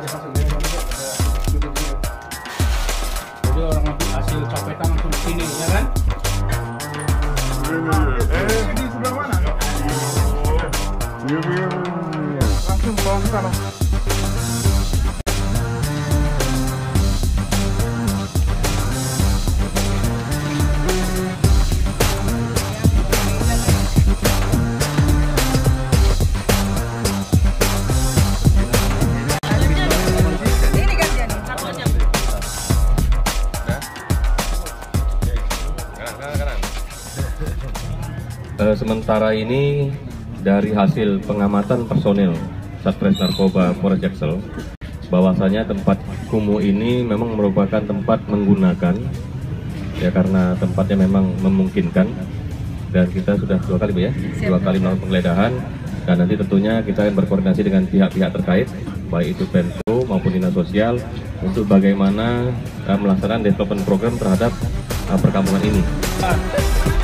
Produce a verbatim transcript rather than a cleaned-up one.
Jadi orang hasil copetan langsung sini, ya kan? Eh, di sebelah mana? Langsung bawa ke sana. Sementara ini dari hasil pengamatan personil Satres Narkoba Polres Jaksel, bahwasanya tempat kumuh ini memang merupakan tempat menggunakan, ya karena tempatnya memang memungkinkan, dan kita sudah dua kali ya, dua kali melakukan penggeledahan, dan nanti tentunya kita akan berkoordinasi dengan pihak-pihak terkait, baik itu P N P O maupun Dinas Sosial, untuk bagaimana uh, melaksanakan development program terhadap uh, perkampungan ini.